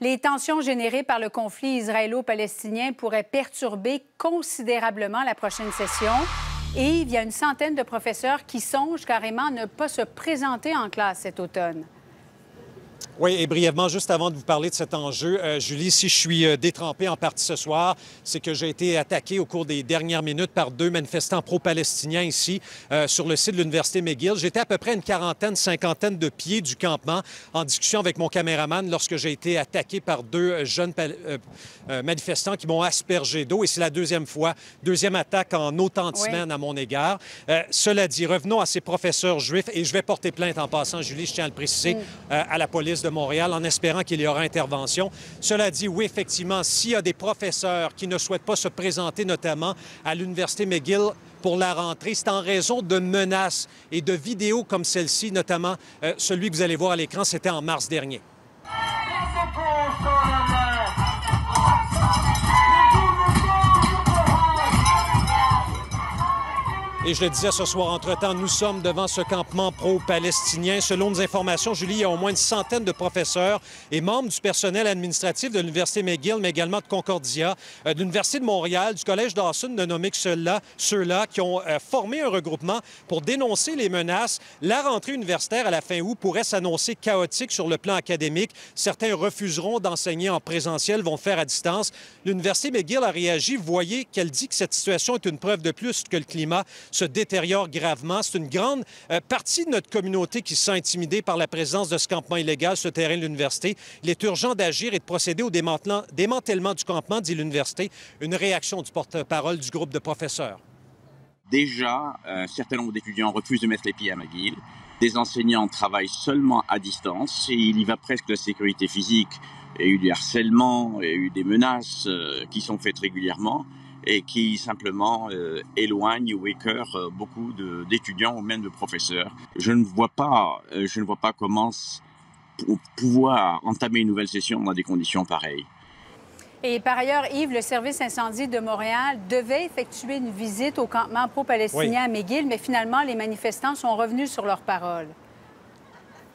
les tensions générées par le conflit israélo-palestinien pourraient perturber considérablement la prochaine session. Et il y a une centaine de professeurs qui songent carrément à ne pas se présenter en classe cet automne. Oui, et brièvement, juste avant de vous parler de cet enjeu, Julie, si je suis détrempé en partie ce soir, c'est que j'ai été attaqué au cours des dernières minutes par deux manifestants pro-palestiniens ici, sur le site de l'Université McGill. J'étais à peu près une quarantaine, cinquantaine de pieds du campement en discussion avec mon caméraman lorsque j'ai été attaqué par deux jeunes manifestants qui m'ont aspergé d'eau. Et c'est la deuxième fois, deuxième attaque en autant de semaines à mon égard. Cela dit, revenons à ces professeurs juifs. Et je vais porter plainte en passant, Julie, je tiens à le préciser, à la police de Montréal, en espérant qu'il y aura intervention. Cela dit, oui, effectivement, s'il y a des professeurs qui ne souhaitent pas se présenter, notamment à l'Université McGill pour la rentrée, c'est en raison de menaces et de vidéos comme celle-ci, notamment celui que vous allez voir à l'écran, c'était en mars dernier. Et je le disais ce soir, entre-temps, nous sommes devant ce campement pro-palestinien. Selon nos informations, Julie, il y a au moins une centaine de professeurs et membres du personnel administratif de l'Université McGill, mais également de Concordia, de l'Université de Montréal, du Collège Dawson, de nommer que ceux-là qui ont formé un regroupement pour dénoncer les menaces. La rentrée universitaire à la fin août pourrait s'annoncer chaotique sur le plan académique. Certains refuseront d'enseigner en présentiel, vont faire à distance. L'Université McGill a réagi. Vous voyez qu'elle dit que cette situation est une preuve de plus que le climat se détériore gravement. C'est une grande partie de notre communauté qui se sent intimidée par la présence de ce campement illégal sur le terrain de l'université. Il est urgent d'agir et de procéder au démantèlement du campement, dit l'université. Une réaction du porte-parole du groupe de professeurs. Déjà, un certain nombre d'étudiants refusent de mettre les pieds à McGill. Des enseignants travaillent seulement à distance et il y va presque de la sécurité physique. Il y a eu du harcèlement, il y a eu des menaces qui sont faites régulièrement et qui simplement éloigne ou écœure beaucoup d'étudiants ou même de professeurs. Je ne vois pas comment pouvoir entamer une nouvelle session dans des conditions pareilles. Et par ailleurs, Yves, le service incendie de Montréal devait effectuer une visite au campement pro-palestinien à McGill, mais finalement, les manifestants sont revenus sur leurs paroles.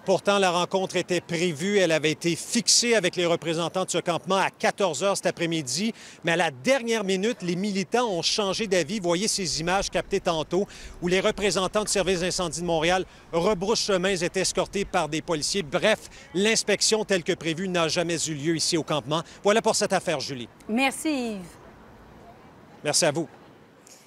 Pourtant, la rencontre était prévue. Elle avait été fixée avec les représentants de ce campement à 14 h cet après-midi. Mais à la dernière minute, les militants ont changé d'avis. Voyez ces images captées tantôt où les représentants du service d'incendie de Montréal rebroussent chemin et étaient escortés par des policiers. Bref, l'inspection telle que prévue n'a jamais eu lieu ici au campement. Voilà pour cette affaire, Julie. Merci, Yves. Merci à vous.